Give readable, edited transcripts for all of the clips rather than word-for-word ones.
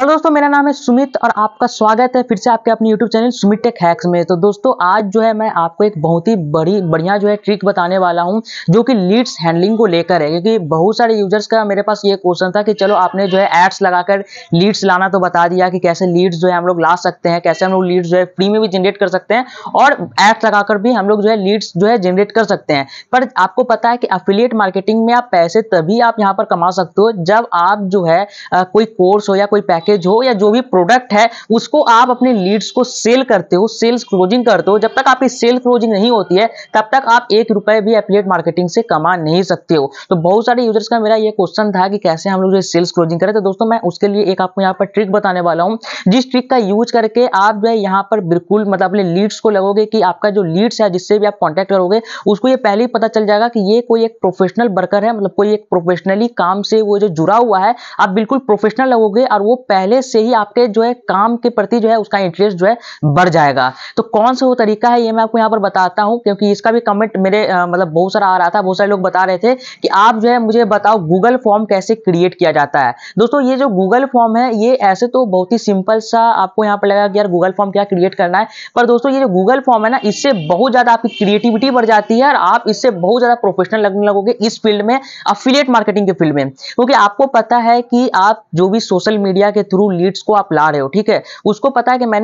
Hello दोस्तों, मेरा नाम है सुमित और आपका स्वागत है फिर से आपके अपने YouTube channel Sumit tech hacks में। तो दोस्तों आज जो है मैं आपको एक बहुत ही बढ़िया जो है ट्रिक बताने वाला हूं जो कि लीड्स हैंडलिंग को लेकर है, क्योंकि बहुत सारे यूजर्स का मेरे पास ये क्वेश्चन था कि चलो आपने जो है एड्स लगाकर लीड्स लाना तो बता दिया कि कैसे लीड्स जो है हम लोग ला सकते हैं, कैसे हम लोग लीड्स जो है फ्री में भी जनरेट कर सकते हैं और एड्स लगाकर भी हम लोग जो है लीड्स जो है जनरेट कर सकते हैं। पर आपको पता है कि एफिलिएट मार्केटिंग में आप पैसे तभी आप यहाँ पर कमा सकते हो जब आप जो है कोई कोर्स हो या कोई पैकेज हो या जो भी प्रोडक्ट है उसको आप अपने लीड्स को सेल करते हो, सेल्स क्लोजिंग करते हो। जब तक आपकी सेल क्लोजिंग नहीं होती है तब तक आप एक रुपए भी एफिलिएट मार्केटिंग से कमा नहीं सकते हो। तो बहुत सारे यूजर्स का मेरा ये क्वेश्चन था कि कैसे हम लोग जो सेल्स क्लोजिंग करें, तो दोस्तों मैं उसके लिए एक आपको यहाँ पर ट्रिक बताने वाला हूँ जिस ट्रिक का यूज करके आप जो है यहाँ पर बिल्कुल मतलब अपने लीड्स को लगोगे कि आपका जो लीड्स है जिससे भी आप कॉन्टैक्ट करोगे उसको ये पहले ही पता चल जाएगा कि ये कोई एक प्रोफेशनल वर्कर है, मतलब कोई एक प्रोफेशनली काम से वो जो जुड़ा हुआ है, आप बिल्कुल प्रोफेशनल लगोगे और वो पहले से ही आपके जो है काम के प्रति जो है उसका इंटरेस्ट जो है बढ़ जाएगा। तो कौन सा वो तरीका है ये मैं आपको यहाँ पर बताता हूँ, क्योंकि इसका भी कमेंट मेरे मतलब बहुत सारा आ रहा था, बहुत सारे लोग बता रहे थे कि आप जो है मुझे बताओ गूगल फॉर्म कैसे क्रिएट किया जाता है। दोस्तों ये जो गूगल फॉर्म है ये ऐसे तो बहुत ही सिंपल सा आपको यहाँ पर लगेगा कि यार गूगल फॉर्म क्या क्रिएट करना है, पर दोस्तों ये जो गूगल फॉर्म है ना इससे बहुत ज्यादा आपकी क्रिएटिविटी बढ़ जाती है और आप इससे बहुत ज्यादा प्रोफेशनल लगने लगोगे इस फील्ड में, एफिलिएट मार्केटिंग के फील्ड में, क्योंकि आपको पता है कि आप जो भी सोशल मीडिया के थ्रू लीड्स को आप ला रहे हो, ठीक है, उसको पता है कि मैं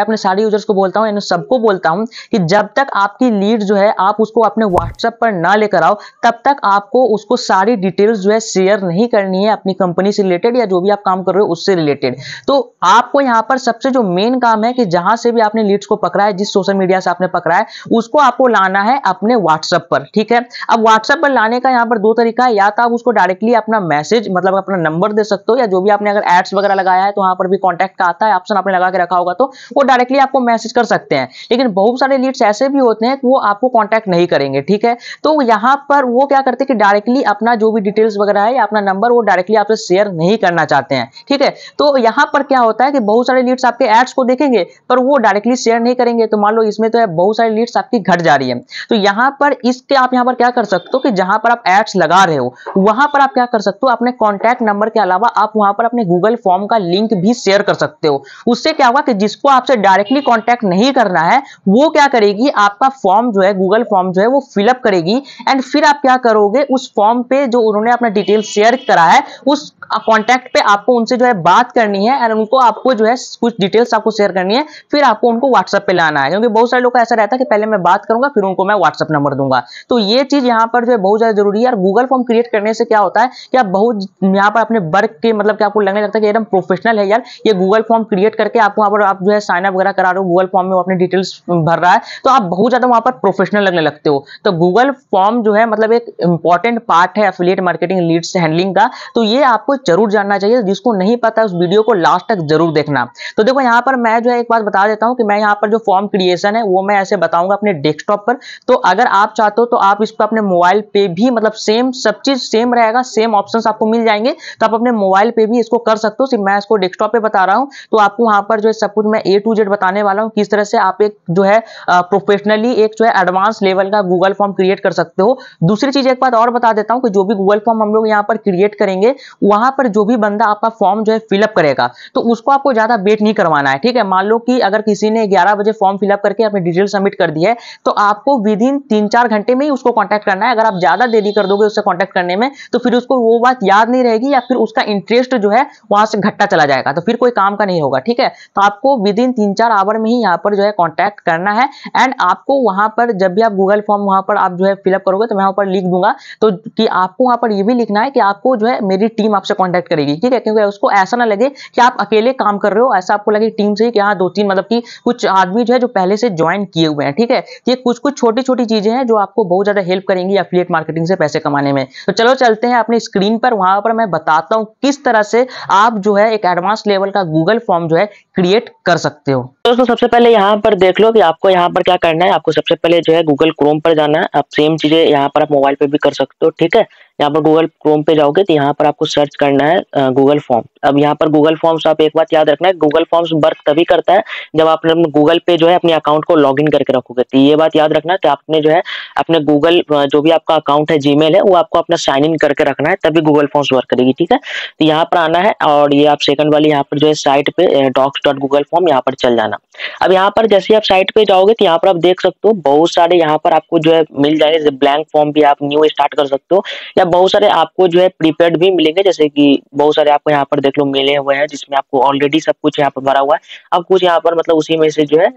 अपने सारे यूजर्स को बोलता हूं, सबको बोलता हूं कि जब तक आपकी लीड जो है आप उसको अपने व्हाट्सएप पर ना लेकर आओ तब तक आपको उसको सारी डिटेल्स जो है शेयर नहीं करनी है अपनी कंपनी से रिलेटेड या जो भी आप काम कर रहे हो उससे रिलेटेड। तो आपको यहाँ पर सबसे जो मेन काम है कि जहां से भी आपने लीड्स को पकड़ा है, जिस सोशल मीडिया से आपने पकड़ा है उसको आपको लाना है अपने व्हाट्सएप पर, ठीक है। अब व्हाट्सएप पर लाने का यहाँ पर दो तरीका है, या तो आप उसको डायरेक्टली अपना मैसेज मतलब अपना नंबर दे सकते हो या जो भी आपने अगर एड्स वगैरह लगाया है तो वहां पर भी कांटेक्ट का आता है ऑप्शन आपने लगा के रखा होगा तो वो डायरेक्टली आपको मैसेज कर सकते हैं। लेकिन बहुत सारे लीड्स ऐसे भी होते हैं कि वो आपको कांटेक्ट नहीं करेंगे, ठीक है, तो यहाँ पर वो क्या करते हैं कि डायरेक्टली अपना जो भी डिटेल्स वगैरह है या अपना नंबर वो डायरेक्टली आपसे शेयर नहीं करना चाहते हैं, ठीक है। तो यहाँ पर क्या होता है कि बहुत सारे लीड्स आपके एड्स को देखेंगे पर वो डायरेक्टली शेयर नहीं करेंगे, तो मान लो इसमें तो बहुत सारी लीड्स आपकी घट जा रही है। तो यहाँ पर इसके आप यहाँ पर क्या कर सकते हो कि जहां पर आप एड्स लगा रहे हो वहां पर आप क्या कर सकते हो अपने कॉन्टैक्ट नंबर के अलावा आप वहां पर अपने गूगल फॉर्म का लिंक भी शेयर कर सकते हो। उससे क्या होगा कि जिसको आपसे डायरेक्टली कांटेक्ट नहीं करना है वो क्या करेगी, आपका फॉर्म जो है गूगल फॉर्म जो है वो फिलअप करेगी एंड फिर आप क्या करोगे उस फॉर्म पे जो उन्होंने अपना डिटेल शेयर करा है उस कांटेक्ट पे आपको उनसे जो है बात करनी है एंड उनको आपको जो है कुछ डिटेल्स आपको शेयर करनी है, फिर आपको उनको व्हाट्सएप पे लाना है, क्योंकि बहुत सारे लोग का ऐसा रहता है कि पहले मैं बात करूंगा फिर उनको मैं व्हाट्सएप नंबर दूंगा। तो ये चीज यहाँ पर जो है बहुत ज्यादा जरूरी है। गूगल फॉर्म क्रिएट करने से क्या होता है कि आप बहुत यहाँ पर अपने वर्क के मतलब आपको लगने लगता है कि एकदम प्रोफेशनल है यार, ये गूगल फॉर्म क्रिएट करके आप वहां पर आप जो है साइन अप वगैरह करा रहे हो, गूगल फॉर्म में अपने डिटेल्स भर रहा है, तो आप बहुत ज्यादा वहां पर प्रोफेशनल लगने लगते हो। तो गूगल फॉर्म जो है मतलब एक इंपॉर्टेंट पार्ट है एफिलिएट मार्केटिंग लीड्स हैंडलिंग का, तो ये आपको जरूर जानना चाहिए। जिसको नहीं पता उस वीडियो को लास्ट तक जरूर देखना। तो देखो यहाँ पर मैं जो है एक बात बता देता हूँ कि मैं यहाँ पर जो फॉर्म क्रिएशन है वो मैं ऐसे बताऊंगा अपने डेस्कटॉप पर, तो अगर आप चाहते हो तो आप इसको अपने मोबाइल पे भी मतलब सेम सब चीज सेम रहेगा, सेम ऑप्शंस आपको मिल जाएंगे, तो आप अपने मोबाइल पे भी इसको कर सकते हो। सिर्फ मैं इसको डेस्कटॉप पे बता रहा हूँ, तो आपको वहां पर जो है सब कुछ मैं A to Z बताने वाला हूँ किस तरह से आप एक जो है प्रोफेशनली एक जो है एडवांस लेवल का गूगल फॉर्म क्रिएट कर सकते हो। दूसरी चीज एक बात और बता देता हूँ कि जो भी गूगल फॉर्म हम लोग यहाँ पर क्रिएट करेंगे वहां पर जो भी बंदा आपका फॉर्म जो है फिलअप करेगा तो उसको आपको ज्यादा वेट नहीं करवाना है, ठीक है। मान लो कि अगर किसी ने 11 बजे फॉर्म फिलअप करके अपनी डिटेल सबमिट कर दी है तो आपको विद इन 3-4 घंटे में ही उसको कॉन्टैक्ट करना है। अगर आप ज्यादा देरी कर दोगे उससे कॉन्टैक्ट करने में तो फिर उसको वो बात याद नहीं रहेगी या फिर उसका इंटरेस्ट जो है वहां से घटता चला जाएगा, तो फिर कोई काम का नहीं होगा, ठीक है। तो आपको विद इन 3-4 आवर में ही यहाँ पर जो है कॉन्टैक्ट करना है एंड आपको वहां पर जब भी आप गूगल फॉर्म वहां पर आप जो है फिलअप करोगे तो मैं वहां पर लिख दूंगा तो कि आपको वहां पर ये भी लिखना है कि आपको जो है मेरी टीम आपसे कॉन्टैक्ट करेगी, ठीक है, क्योंकि उसको ऐसा ना लगे कि आप अकेले काम कर रहे हो, ऐसा आपको लगे टीम से कि हाँ 2-3 मतलब कि कुछ आदमी जो है जो पहले से ज्वाइन किए हुए हैं, ठीक है। ये कुछ छोटी चीजें हैं जो आपको बहुत ज्यादा हेल्प करेंगी एफिलिएट मार्केटिंग से पैसे कमाने में। तो चलो चलते हैं अपने स्क्रीन पर, वहां पर मैं बताता हूं किस तरह से आप जो है एक एडवांस लेवल का गूगल फॉर्म जो है क्रिएट कर सकते हो। दोस्तों सबसे पहले यहाँ पर देख लो कि आपको यहाँ पर क्या करना है। आपको सबसे पहले जो है गूगल क्रोम पर जाना है। आप सेम चीजें यहाँ पर आप मोबाइल पे भी कर सकते हो, ठीक है। यहाँ पर गूगल क्रोम पे जाओगे तो यहाँ पर आपको सर्च करना है गूगल फॉर्म। अब यहाँ पर गूगल फॉर्म्स आप एक बात याद रखना है, गूगल फॉर्म्स वर्क तभी करता है जब आप गूगल पे जो है अपने अकाउंट को लॉगिन करके रखोगे। तो ये बात याद रखना कि आपने जो है अपने गूगल जो भी आपका अकाउंट है जीमेल है वो आपको अपना साइन इन करके रखना है, तभी गूगल फॉर्म्स वर्क करेगी, ठीक है। तो यहाँ पर आना है और ये आप सेकंड वाली यहाँ पर जो है साइट पे docs.google form यहाँ पर चल जाना। अब यहाँ पर जैसे आप साइट पे जाओगे तो यहाँ पर आप देख सकते हो बहुत सारे यहाँ पर आपको जो है मिल जाएंगे। जैसे ब्लैंक फॉर्म भी आप न्यू स्टार्ट कर सकते हो या बहुत सारे आपको जो है प्रीपेड भी मिलेंगे। जैसे कि बहुत सारे आपको यहाँ पर देख लो मिले हुए हैं जिसमें आपको ऑलरेडी सब कुछ यहाँ पर भरा हुआ है। अब कुछ यहाँ पर मतलब उसी में से जो है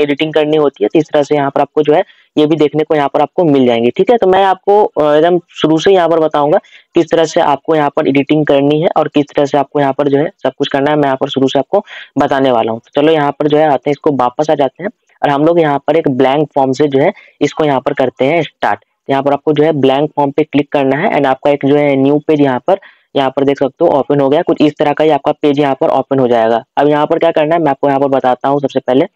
एडिटिंग करनी होती है, तो इस तरह से यहाँ पर आपको जो है ये भी देखने को यहाँ पर आपको मिल जाएंगे, ठीक है। तो मैं आपको एकदम शुरू से यहाँ पर बताऊंगा किस तरह से आपको यहाँ पर एडिटिंग करनी है और किस तरह से आपको यहाँ पर जो है सब कुछ करना है, मैं यहाँ पर शुरू से आपको बताने वाला हूँ। तो चलो यहाँ पर जो है आते हैं, इसको वापस आ जाते हैं और हम लोग यहाँ पर एक ब्लैंक फॉर्म से जो है इसको यहाँ पर करते हैं स्टार्ट। यहाँ पर आपको जो है ब्लैंक फॉर्म पे क्लिक करना है एंड आपका एक जो है न्यू पेज यहाँ पर देख सकते हो ओपन हो गया। कुछ इस तरह का ही आपका पेज यहाँ पर ओपन हो जाएगा। अब यहाँ पर क्या करना है मैं आपको यहाँ पर बताता हूँ। सबसे पहले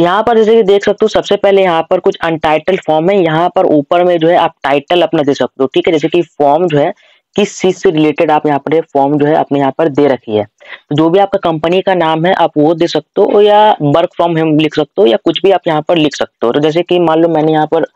यहाँ पर जैसे कि देख सकते हो सबसे पहले यहाँ पर कुछ अनटाइटल्ड फॉर्म है, यहाँ पर ऊपर में जो है आप टाइटल अपना दे सकते हो, ठीक है। जैसे कि फॉर्म जो है किस चीज से रिलेटेड आप यहाँ पर फॉर्म जो है अपने यहाँ पर दे रखी है, जो भी आपका कंपनी का नाम है आप वो दे सकते हो या वर्क फ्रॉम होम लिख सकते हो या कुछ भी आप यहाँ पर लिख सकते हो। तो जैसे कि मान लो मैंने यहाँ पर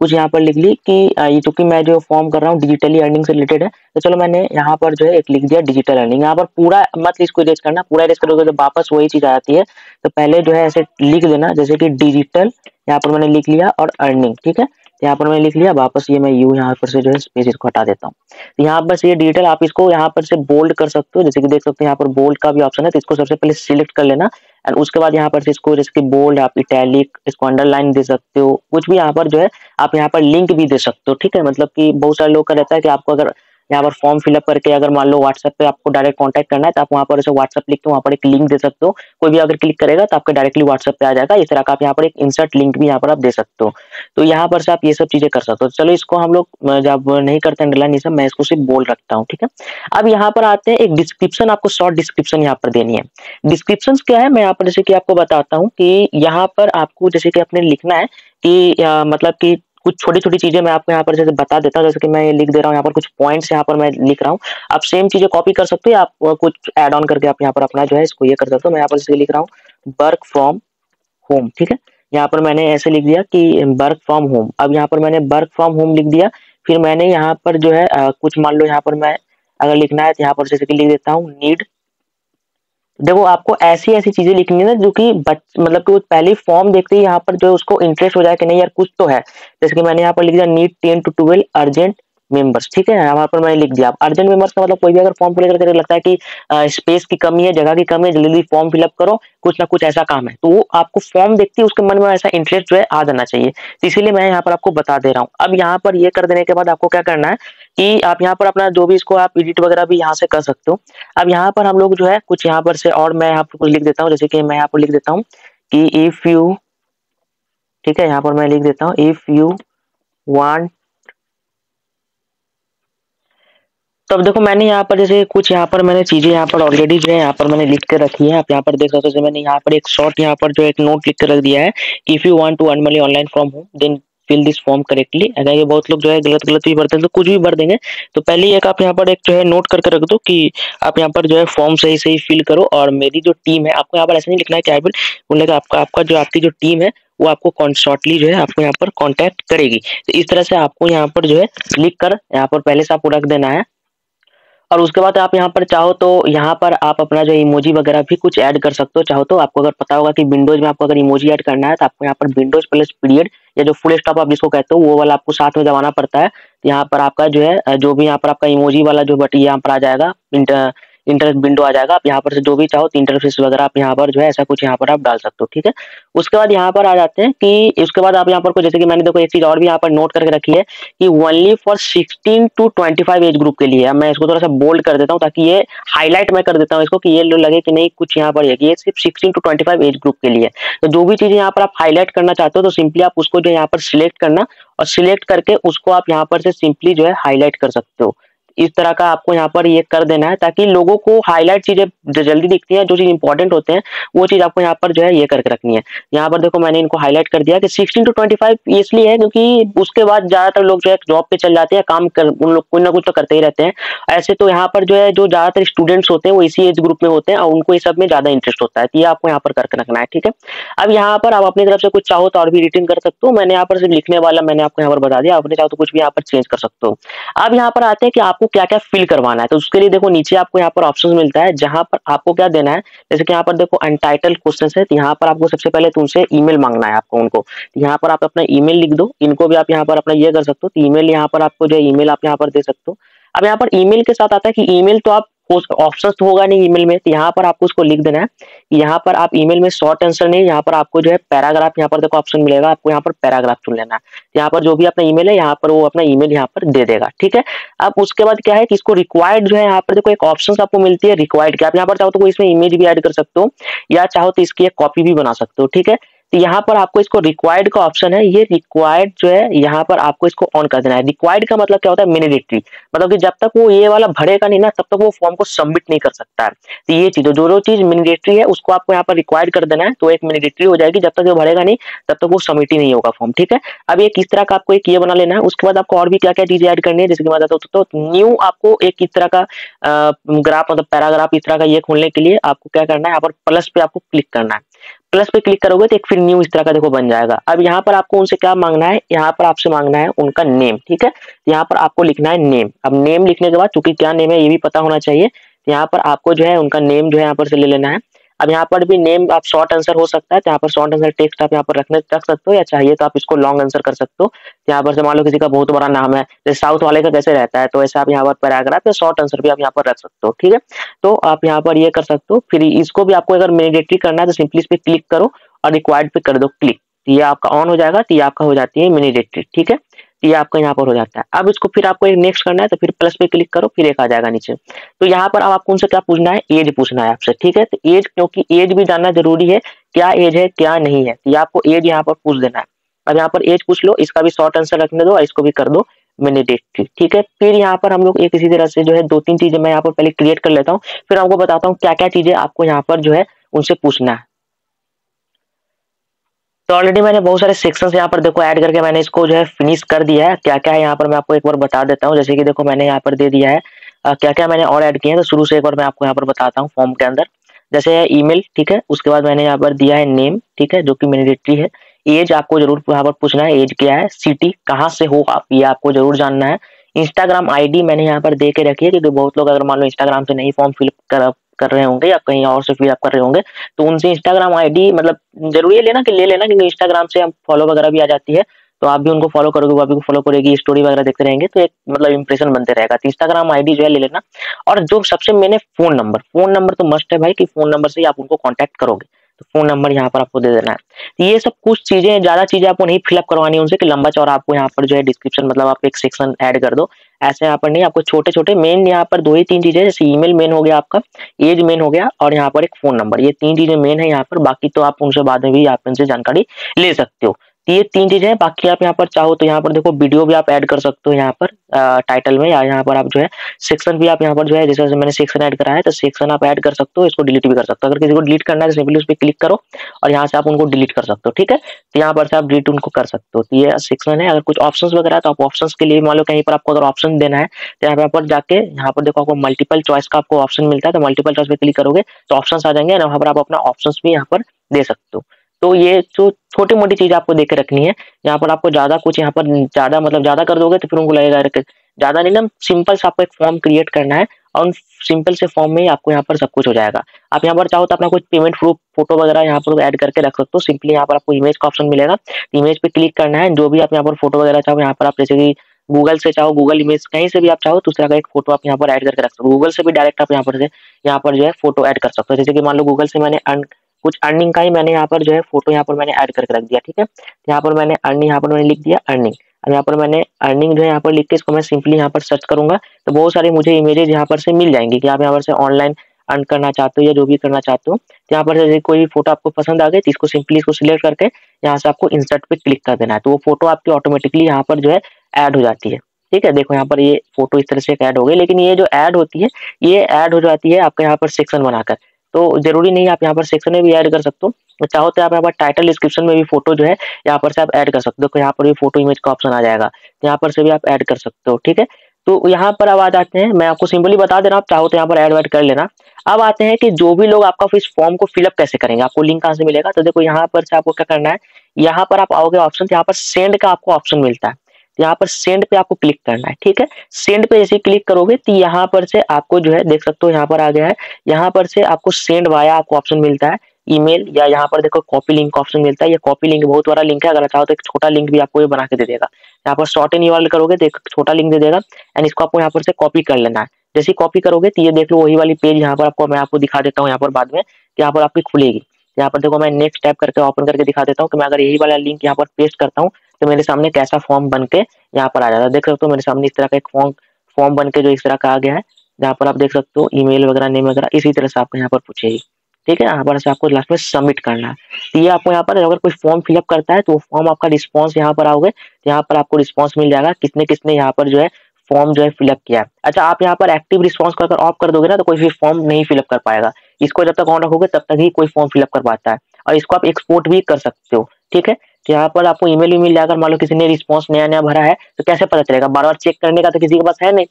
कुछ यहाँ पर लिख ली कि ये चूंकि मैं जो फॉर्म कर रहा हूँ डिजिटली अर्निंग से रिलेटेड है, तो चलो मैंने यहाँ पर जो है एक लिख दिया डिजिटल अर्निंग। यहाँ पर पूरा मत इसको इरेज करना, पूरा इरेज करोगे तो वापस वही चीज आ जाती है। तो पहले जो है ऐसे लिख देना, जैसे कि डिजिटल यहाँ पर मैंने लिख लिया और अर्निंग, ठीक है। यहाँ पर मैंने लिख लिया वापस, ये मैं यू यहाँ पर से जो है स्पेस इसको हटा देता हूँ। यहाँ पर से डिजिटल आप इसको यहाँ पर से बोल्ड कर सकते हो, जैसे कि देख सकते हो यहाँ पर बोल्ड का भी ऑप्शन है। तो इसको सबसे पहले सिलेक्ट कर लेना एंड उसके बाद यहाँ पर से इसको जैसे कि बोल्ड आप इटैलिक इसको अंडरलाइन दे सकते हो, कुछ भी यहाँ पर जो है आप यहाँ पर लिंक भी दे सकते हो, ठीक है। मतलब कि बहुत सारे लोग का रहता है कि आपको अगर यहाँ पर फॉर्म फिलअप करके अगर मान लो व्हाट्सएप पे आपको डायरेक्ट कांटेक्ट करना है तो आप वहाँ पर व्हाट्सएप लिख के वहाँ पर एक लिंक दे सकते हो, कोई भी अगर क्लिक करेगा तो आपके डायरेक्टली व्हाट्सएप पे आ जाएगा। इस तरह का आप यहाँ पर एक इंसर्ट लिंक भी यहाँ पर आप दे सकते हो। तो यहाँ पर से आप ये सब चीजें कर सकते हो। चलो इसको हम लोग जब नहीं करते अंडरलाइन ये सब, मैं इसको सिर्फ बोल रखता हूँ, ठीक है। अब यहाँ पर आते हैं एक डिस्क्रिप्शन, आपको शॉर्ट डिस्क्रिप्शन यहाँ पर देनी है। डिस्क्रिप्शन क्या है मैं यहाँ पर जैसे कि आपको बताता हूँ कि यहाँ पर आपको जैसे कि आपने लिखना है कि मतलब कि कुछ छोटी छोटी चीजें मैं आपको यहाँ पर जैसे बता देता हूँ। जैसे कि मैं ये लिख दे रहा हूँ यहाँ पर कुछ पॉइंट्स यहाँ पर मैं लिख रहा हूँ, आप सेम चीजें कॉपी कर सकते हो, आप कुछ ऐड ऑन करके आप यहाँ पर अपना जो है इसको ये कर सकते हो। मैं यहाँ पर जैसे लिख रहा हूँ वर्क फ्रॉम होम, ठीक है। यहाँ पर मैंने ऐसे लिख दिया कि वर्क फ्रॉम होम। अब यहाँ पर मैंने वर्क फ्रॉम होम लिख दिया, फिर मैंने यहाँ पर जो है कुछ मान लो यहाँ पर मैं अगर लिखना है तो यहाँ पर जैसे कि लिख देता हूँ नीड। देखो आपको ऐसी ऐसी चीजें लिखनी है ना जो कि मतलब कि वो पहले फॉर्म देखते ही यहाँ पर जो है उसको इंटरेस्ट हो जाए कि नहीं यार कुछ तो है। जैसे कि मैंने यहाँ पर लिख दिया नीड 10 to 12 अर्जेंट मेंबर्स, ठीक है। यहाँ पर मैंने लिख दिया अर्जेंट मेंबर्स का मतलब कोई भी अगर फॉर्म फिल करके लगता है कि स्पेस की कमी है, जगह की कमी है, जल्दी फॉर्म फिलअप करो, कुछ ना कुछ ऐसा काम है, तो वो आपको फॉर्म देखते ही उसके मन में ऐसा इंटरेस्ट जो है आ जाना चाहिए, इसीलिए मैं यहाँ पर आपको बता दे रहा हूँ। अब यहाँ पर ये कर देने के बाद आपको क्या करना है कि आप यहाँ पर अपना जो भी इसको आप एडिट वगैरह भी यहाँ से कर सकते हो। अब यहाँ पर हम लोग जो है कुछ यहाँ पर से और मैं यहाँ पर कुछ लिख देता हूँ। जैसे कि मैं यहाँ पर लिख देता हूँ कि इफ यू, ठीक है, यहाँ पर मैं लिख देता हूँ इफ यू वांट। तो अब देखो मैंने यहाँ पर जैसे कुछ यहाँ पर मैंने चीजें यहाँ पर ऑलरेडी जो है यहाँ पर मैंने लिख के रखी है, आप यहाँ पर देख सकते हो। जैसे मैंने यहाँ पर एक शॉर्ट यहाँ पर जो एक नोट लिख के रख दिया है, if you want to earn money online from home then fill this form correctly. अगर ये बहुत लोग जो है गलत गलत भी भरते हैं तो कुछ भी भर देंगे, तो पहले एक आप यहाँ पर एक जो है नोट करके रख दो कि आप यहाँ पर जो है फॉर्म सही फिल करो और मेरी जो टीम है, आपको यहाँ पर ऐसा नहीं लिखना है कि आई विल, बोलेगा आपकी जो टीम है वो आपको कॉन्स्टेंटली जो है आपको यहाँ पर कॉन्टेक्ट करेगी। तो इस तरह से आपको यहाँ पर जो है लिख कर यहाँ पर पहले से आपको रख देना है और उसके बाद आप यहाँ पर चाहो तो यहाँ पर आप अपना जो इमोजी वगैरह भी कुछ ऐड कर सकते हो। चाहो तो आपको अगर पता होगा कि विंडोज में आपको अगर इमोजी ऐड करना है तो आपको यहाँ पर विंडोज प्लस पीरियड या जो फुल स्टॉप आप जिसको कहते हो वो वाला आपको साथ में दबाना पड़ता है। यहाँ पर आपका जो है जो भी यहाँ पर आपका इमोजी वाला जो बटन यहाँ पर आ जाएगा, इंटरफेस विंडो आ जाएगा। आप यहाँ पर से जो भी चाहो तो इंटरफेस वगैरह आप यहाँ पर जो है ऐसा कुछ यहाँ पर आप डाल सकते हो, ठीक है। उसके बाद यहाँ पर आ जाते हैं कि उसके बाद आप यहाँ पर को जैसे कि मैंने देखो एक चीज और भी यहाँ पर नोट करके रखी है कि only for 16 to 25 age group के लिए। मैं इसको थोड़ा सा बोल्ड कर देता हूँ ताकि ये हाईलाइट मैं कर देता हूँ इसको कि ये लगे कि नहीं कुछ यहाँ पर है कि ये सिर्फ 16 to 25 एज ग्रुप के लिए। तो जो भी चीजें यहाँ पर आप हाईलाइट करना चाहते हो तो सिंपली आप उसको जो यहाँ पर सिलेक्ट करना और सिलेक्ट करके उसको आप यहाँ पर से सिंपली जो है हाईलाइट कर सकते हो। इस तरह का आपको यहाँ पर ये कर देना है ताकि लोगों को हाईलाइट चीजें जो जल्दी दिखती हैं, जो चीज इंपॉर्टेंट होते हैं वो चीज आपको यहाँ पर जो है ये करके रखनी है। यहाँ पर देखो मैंने इनको हाईलाइट कर दिया कि 16 to 25 इसलिए है क्योंकि उसके बाद ज्यादातर लोग जो है जॉब पे चल जाते हैं, काम कर उन लोग कुछ ना कुछ तो करते ही रहते हैं। ऐसे तो यहाँ पर जो है जो ज्यादातर स्टूडेंट्स होते हैं वो इसी एज ग्रुप में होते हैं और उनको इस सब में ज्यादा इंटरेस्ट होता है, तो ये आपको यहाँ पर करके रखना है। ठीक है, अब यहाँ पर आप अपनी तरफ से कुछ चाहो तो और भी एडिटिंग कर सकते हो। मैंने यहाँ पर सिर्फ लिखने वाला मैंने आपको यहाँ पर बता दिया, आपने चाहो तो कुछ भी यहाँ पर चेंज कर सकते हो। अब यहाँ पर आते हैं कि आपको क्या क्या फिल करवाना है, तो उसके लिए देखो नीचे आपको यहाँ पर ऑप्शन मिलता है जहां पर आपको क्या देना है। जैसे कि यहाँ पर देखो अनटाइटल्ड क्वेश्चंस है, तो यहाँ पर आपको सबसे पहले तो उनसे ईमेल मांगना है आपको उनको, यहाँ पर आप अपना ईमेल लिख दो। इनको भी आप यहाँ पर अपना ये कर सकते हो, तो ईमेल यहाँ पर आपको जो ईमेल आप यहाँ पर दे सकते हो। अब यहाँ पर ईमेल के साथ आता है कि ईमेल तो आप ऑप्शन तो होगा नहीं ईमेल में, तो यहाँ पर आपको उसको लिख देना है। यहाँ पर आप ईमेल में शॉर्ट आंसर नहीं, यहाँ पर आपको जो है पैराग्राफ, यहाँ पर देखो ऑप्शन मिलेगा आपको, यहाँ पर पैराग्राफ चुन लेना है। यहाँ पर जो भी अपना ईमेल है यहाँ पर वो अपना ईमेल यहाँ पर दे देगा। ठीक है, अब उसके बाद क्या है कि इसको रिक्वायर्ड जो है यहाँ पर देखो एक ऑप्शन आपको मिलती है रिक्वायर्ड की, आप यहाँ पर चाहो तो इसमें इमेज भी ऐड कर सकते हो या चाहो तो इसकी एक कॉपी भी बना सकते हो। ठीक है, तो यहाँ पर आपको इसको रिक्वायर्ड का ऑप्शन है, ये रिक्वायर्ड जो है यहाँ पर आपको इसको ऑन कर देना है। रिक्वायर्ड का मतलब क्या होता है, मैंडेटरी, मतलब कि जब तक वो ये वाला भरेगा नहीं ना तब तक वो फॉर्म को सबमिट नहीं कर सकता है। तो ये चीज जो चीज मैंडेटरी है उसको आपको यहाँ पर रिक्वायर्ड कर देना है, तो एक मैंडेटरी हो जाएगी, जब तक वो भरेगा नहीं तब तक वो सबमिट ही नहीं होगा फॉर्म। ठीक है, अब ये किस तरह का आपको एक ये बना लेना है। उसके बाद आपको और भी क्या क्या चीजें ऐड करनी है, जैसे कि मैं बताता हूँ तो न्यू आपको एक किस तरह का ग्राफ मतलब पैराग्राफ इस तरह का ये खोलने के लिए आपको क्या करना है, यहाँ पर प्लस पे आपको क्लिक करना है। प्लस पे क्लिक करोगे तो एक फिर न्यू इस तरह का देखो बन जाएगा। अब यहाँ पर आपको उनसे क्या मांगना है, यहाँ पर आपसे मांगना है उनका नेम। ठीक है, यहाँ पर आपको लिखना है नेम। अब नेम लिखने के बाद चूंकि क्या नेम है ये भी पता होना चाहिए, यहाँ पर आपको जो है उनका नेम जो है यहाँ पर से ले लेना है। अब यहाँ पर भी नेम आप शॉर्ट आंसर हो सकता है, तो यहाँ पर शॉर्ट आंसर टेक्स्ट आप यहाँ पर रख सकते हो या चाहिए तो आप इसको लॉन्ग आंसर कर सकते हो। यहाँ पर से मान लो किसी का बहुत बड़ा नाम है, जैसे साउथ वाले का कैसे रहता है, तो ऐसे आप यहाँ पर पैराग्राफ या शॉर्ट आंसर भी आप यहाँ पर रख सकते हो। ठीक है, तो आप यहाँ पर ये कर सकते हो। फिर इसको भी आपको अगर मैंडेटरी करना है तो सिंपली इस पर क्लिक करो और रिक्वायर्ड पे कर दो क्लिक, तो ये आपका ऑन हो जाएगा, तो ये आपका हो जाती है मैंडेटरी। ठीक है, ये आपका यहाँ पर हो जाता है। अब इसको फिर आपको एक नेक्स्ट करना है, तो फिर प्लस पे क्लिक करो, फिर एक आ जाएगा नीचे। तो यहाँ पर अब आपको उनसे क्या पूछना है, एज पूछना है आपसे। ठीक है, तो एज क्योंकि एज भी जानना जरूरी है, क्या एज है क्या नहीं है, तो ये आपको एज यहाँ पर पूछ देना है। अब यहाँ पर एज पूछ लो, इसका भी शॉर्ट आंसर रखने दो और इसको भी कर दो मैंडेटरी। ठीक है, फिर यहाँ पर हम लोग एक इसी तरह से जो है 2-3 चीजें मैं यहाँ पर पहले क्रिएट कर लेता हूँ, फिर आपको बताता हूँ क्या क्या चीजें आपको यहाँ पर जो है उनसे पूछना है। तो ऑलरेडी मैंने बहुत सारे सेक्शंस यहाँ पर देखो ऐड करके मैंने इसको जो है फिनिश कर दिया है। क्या क्या है यहाँ पर मैं आपको एक बार बता देता हूँ, जैसे कि देखो मैंने यहाँ पर दे दिया है क्या क्या मैंने और ऐड किया है, तो शुरू से एक बार मैं आपको यहाँ पर बताता हूँ। फॉर्म के अंदर जैसे है ईमेल, ठीक है, उसके बाद मैंने यहाँ पर दिया है नेम, ठीक है, जो कि मैंडेटरी है। एज आपको जरूर यहाँ पर पूछना है एज क्या है। सिटी कहाँ से हो आप, ये आपको जरूर जानना है। इंस्टाग्राम आईडी मैंने यहाँ पर दे के रखी है क्योंकि बहुत लोग अगर मान लो इंस्टाग्राम से नहीं फॉर्म फिलअप कर रहे होंगे या कहीं और से फिलअप कर रहे होंगे, तो उनसे इंस्टाग्राम आईडी मतलब जरूरी है लेना कि ले लेना, क्योंकि इंस्टाग्राम से हम फॉलो वगैरह भी आ जाती है, तो आप भी उनको फॉलो करोगे, वो भी फॉलो करेगी, स्टोरी वगैरह देखते रहेंगे, तो एक मतलब इंप्रेशन बनते रहेगा। तो इंस्टाग्राम आईडी जो है ले लेना। और जो सबसे मैंने फोन नंबर तो मस्ट है भाई कि फोन नंबर से ही आप उनको कॉन्टैक्ट करोगे, तो फोन नंबर यहाँ पर आपको दे देना है। ये सब कुछ चीजें, ज्यादा चीजें आपको नहीं फिलअप करवानी उनसे कि लंबा चौड़ा आपको यहाँ पर जो है डिस्क्रिप्शन मतलब आप एक सेक्शन ऐड कर दो, ऐसे यहाँ पर नहीं। आपको छोटे छोटे मेन यहाँ पर 2-3 चीजें, जैसे ईमेल मेन हो गया आपका, एज मेन हो गया और यहाँ पर एक फोन नंबर, ये 3 चीजें मेन है यहाँ पर। बाकी तो आप उनसे बाद में भी आप उनसे जानकारी ले सकते हो। तो ये 3 चीजें हैं। बाकी आप यहाँ पर चाहो तो यहाँ पर देखो वीडियो भी आप ऐड कर सकते हो यहाँ पर टाइटल में, या यहाँ पर आप जो है सेक्शन भी आप यहाँ पर जो है जैसे मैंने सेक्शन ऐड कराया है, तो सेक्शन आप ऐड कर सकते हो, इसको डिलीट भी कर सकते हो। अगर किसी को डिलीट करना है तो सिंपली उस पर क्लिक करो और यहाँ से आप उनको डिलीट कर सकते हो। ठीक है, तो यहाँ पर से आप डिलीट उनको कर सकते हो। तो ये सेक्शन है। अगर कुछ ऑप्शन वगैरह तो आप ऑप्शन के लिए मान लो कहीं पर आपको अगर ऑप्शन देना है तो यहाँ पर जाके यहाँ पर देखो आपको मल्टीपल चॉइस का आपको ऑप्शन मिलता है, तो मल्टीपल चॉइस पे क्लिक करोगे तो ऑप्शन आ जाएंगे, यहाँ पर आप अपना ऑप्शन भी यहाँ पर दे सकते हो। तो ये जो छोटी मोटी चीज आपको देख के रखनी है, यहाँ पर आपको ज्यादा कुछ यहाँ पर ज्यादा मतलब ज्यादा कर दोगे तो फिर उनको लगेगा, ज्यादा नहीं ना, सिंपल से आपको एक फॉर्म क्रिएट करना है और उन सिंपल से फॉर्म में ही आपको यहाँ पर सब कुछ हो जाएगा। आप यहाँ पर चाहो तो अपना कुछ पेमेंट प्रूफ फोटो वगैरह यहाँ पर ऐड करके रख सकते हो। सिंपली यहाँ पर आपको इमेज का ऑप्शन मिलेगा, इमेज पे क्लिक करना है, जो भी आप यहाँ पर फोटो वगैरह चाहो यहाँ पर आप जैसे कि गूगल से चाहो गूगल इमेज कहीं से भी आप चाहो तो उस तरह का एक फोटो आप यहाँ पर ऐड करके रख सकते हो। गूगल से भी डायरेक्ट आप यहाँ पर जो है फोटो ऐड कर सकते हो। जैसे कि मान लो गूगल से मैंने कुछ अर्निंग का ही मैंने यहाँ पर जो है फोटो यहाँ पर मैंने ऐड करके रख दिया। ठीक है, यहाँ पर मैंने अर्निंग यहाँ पर मैंने लिख दिया अर्निंग। अब यहाँ पर मैंने अर्निंग जो है यहाँ पर लिख के इसको मैं सिंपली यहाँ पर सर्च करूंगा तो बहुत सारी मुझे इमेजेज यहाँ पर से मिल जाएंगी कि आप यहाँ पर से ऑनलाइन अर्न करना चाहते हो या जो भी करना चाहते हो। यहाँ पर जैसे कोई भी फोटो आपको पसंद आ गई तो इसको सिंपली इसको सिलेक्ट करके यहाँ से आपको इंसर्ट पे क्लिक कर देना है, तो वो फोटो आपकी ऑटोमेटिकली यहाँ पर जो है ऐड हो जाती है। ठीक है। देखो यहाँ पर ये फोटो इस तरह से ऐड हो गई, लेकिन ये जो ऐड होती है ये ऐड हो जाती है आपके यहाँ पर सेक्शन बनाकर। तो जरूरी नहीं आप यहाँ पर सेक्शन में भी ऐड कर सकते हो, चाहो तो आप यहाँ पर टाइटल डिस्क्रिप्शन में भी फोटो जो है यहाँ पर से आप ऐड कर सकते हो। देखो यहाँ पर भी फोटो इमेज का ऑप्शन आ जाएगा, यहाँ पर से भी आप ऐड कर सकते हो, ठीक है। तो यहाँ पर अब आ जाते हैं, मैं आपको सिंपली बता दे रहा हूँ, आप चाहो तो यहाँ पर ऐड वैड कर लेना। अब आते हैं कि जो भी लोग आपका इस फॉर्म को फिलअप कैसे करेंगे, आपको लिंक कहाँ से मिलेगा। तो देखो यहाँ पर से आपको क्या करना है, यहाँ पर आप आओगे ऑप्शन, यहाँ पर सेंड का आपको ऑप्शन मिलता है, यहाँ पर सेंड पे आपको क्लिक करना है, ठीक है। सेंड पे जैसे क्लिक करोगे तो यहाँ पर से आपको जो है देख सकते हो यहाँ पर आ गया है, यहाँ पर से आपको सेंड वाया आपको ऑप्शन मिलता है ईमेल, या यहाँ पर देखो कॉपी लिंक ऑप्शन मिलता है। ये कॉपी लिंक बहुत बड़ा लिंक है, अगर चाहो तो एक छोटा लिंक भी आपको ये बना के दे देगा। यहाँ पर शॉर्ट एंड यूआरएल करोगे तो एक छोटा लिंक दे देगा, एंड इसको आपको यहाँ पर से कॉपी कर लेना है। जैसे कॉपी करोगे तो ये देख लो वही वाली पेज यहाँ पर आपको, मैं आपको दिखा देता हूँ यहाँ पर बाद में यहाँ पर आपकी खुलेगी। यहाँ पर देखो मैं नेक्स्ट टैप करके ओपन करके दिखा देता हूँ कि मैं अगर यही वाला लिंक यहाँ पर पेस्ट करता हूँ तो मेरे सामने कैसा फॉर्म बन के यहाँ पर आ जाता है। देख सकते हो मेरे सामने इस तरह का एक फॉर्म बन के जो इस तरह का आ गया है, यहाँ पर आप देख सकते हो ईमेल वगैरह नेम वगैरह इसी तरह से आपको यहाँ पर पूछेगी, ठीक है। यहाँ पर से आपको लास्ट में सबमिट करना है। तो ये आपको यहाँ पर अगर कोई फॉर्म फिलअप करता है तो वो फॉर्म आपका रिस्पांस यहाँ पर आओगे, यहाँ पर आपको रिस्पांस मिल जाएगा किसने किसने यहाँ पर जो है फॉर्म जो है फिलअप किया। अच्छा, आप यहाँ पर एक्टिव रिस्पांस कर ऑफ कर दोगे ना तो कोई भी फॉर्म नहीं फिलअप कर पाएगा। इसको जब तक ऑन रखोगे तब तक ही कोई फॉर्म फिलअप कर पाता है, और इसको आप एक्सपोर्ट भी कर सकते हो, ठीक है। तो यहाँ पर आपको ईमेल भी मिल जाएगा। मान लो किसी ने रिस्पॉन्स नया नया भरा है तो कैसे पता चलेगा, बार बार चेक करने का तो किसी के पास है नहीं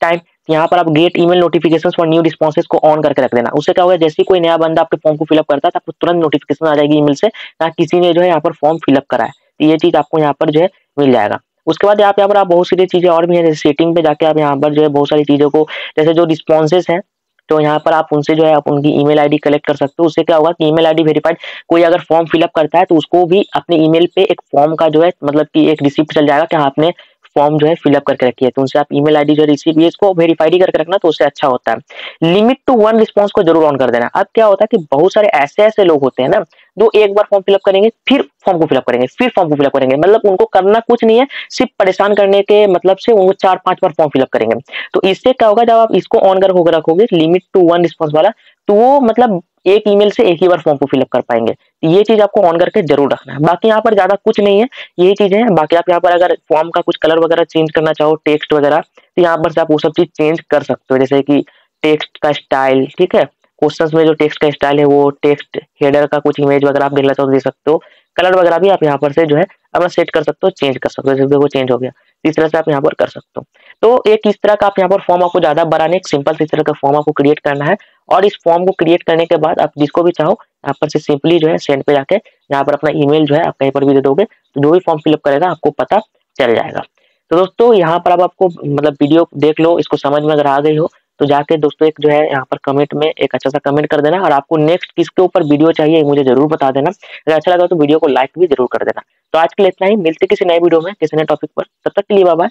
टाइम। यहाँ पर आप get email notification for new responses को ऑन करके रख देना। उससे क्या होगा, जैसे ही कोई नया बंदा आपके फॉर्म को फिलअप करता है तो आपको तुरंत नोटिफिकेशन आ जाएगी ईमेल से ना किसी ने जो है यहाँ पर फॉर्म फिलअप करा है। तो ये चीज आपको यहाँ पर जो है मिल जाएगा। उसके बाद यहाँ पर आप बहुत सारी चीजें और भी है, जैसे सेटिंग पे जाके आप यहाँ पर जो है बहुत सारी चीजों को, जैसे जो रिस्पॉन्सेस है तो यहाँ पर आप उनसे जो है आप उनकी ईमेल आईडी कलेक्ट कर सकते हो। उससे क्या होगा कि ईमेल आईडी वेरीफाइड, कोई अगर फॉर्म फिलअप करता है तो उसको भी अपने ईमेल पे एक फॉर्म का जो है मतलब कि एक रिसिप्ट चल जाएगा कि हाँ आपने फॉर्म जो है फिलअप करके रखी है। तो उनसे आप ईमेल आईडी जो रिसीव है इसको वेरीफाइड ही करके रखना, तो उससे अच्छा होता है। लिमिट टू वन रिस्पांस को जरूर ऑन कर देना। अब क्या होता है कि बहुत सारे ऐसे ऐसे लोग होते हैं ना जो एक बार फॉर्म फिलअप करेंगे फिर फॉर्म को फिलअप करेंगे फिर फॉर्म को फिलअप करेंगे, मतलब उनको करना कुछ नहीं है, सिर्फ परेशान करने के मतलब से उनको 4-5 बार फॉर्म फिलअप करेंगे। तो इससे क्या होगा, जब आप इसको ऑन कर होकर रखोगे लिमिट टू वन रिस्पॉन्स वाला, तो वो मतलब एक ईमेल से एक ही बार फॉर्म को फिलअप कर पाएंगे। ये चीज आपको ऑन करके जरूर रखना है। बाकी यहाँ पर ज्यादा कुछ नहीं है, यही चीजें हैं। बाकी आप यहाँ पर अगर फॉर्म का कुछ कलर वगैरह चेंज करना चाहो, टेक्स्ट वगैरह, तो यहाँ पर से आप वो सब चीज चेंज कर सकते हो, जैसे कि टेक्स्ट का स्टाइल, ठीक है। क्वेश्चंस में जो टेक्स्ट का स्टाइल है वो, टेक्स्ट हेडर का कुछ इमेज वगैरह आप देना चाहो तो दे सकते हो। कलर वगैरह भी आप यहाँ पर से जो है अपना सेट कर सकते हो, चेंज कर सकते हो, जैसे वो चेंज हो गया, इस तरह से आप यहाँ पर कर सकते हो। तो एक इस तरह का आप यहाँ पर फॉर्म आपको ज्यादा बड़ा नहीं, एक सिंपल इस तरह का फॉर्म आपको क्रिएट करना है। और इस फॉर्म को क्रिएट करने के बाद आप जिसको भी चाहो यहाँ पर से सिंपली जो है सेंड पे जाके यहाँ पर अपना ईमेल जो है आप कहीं पर भी दे दोगे तो जो भी फॉर्म फिलअप करेगा आपको पता चल जाएगा। तो दोस्तों यहाँ पर आप आपको मतलब वीडियो देख लो, इसको समझ में अगर आ गई हो तो जाके दोस्तों एक जो है यहाँ पर कमेंट में एक अच्छा सा कमेंट कर देना, और आपको नेक्स्ट किसके ऊपर वीडियो चाहिए मुझे जरूर बता देना। अगर अच्छा लगा तो वीडियो को लाइक भी जरूर कर देना। तो आज के लिए इतना ही, मिलते किसी नए वीडियो में किसी नए टॉपिक पर, तब तक के लिए बाय बाय,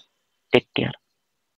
टेक केयर।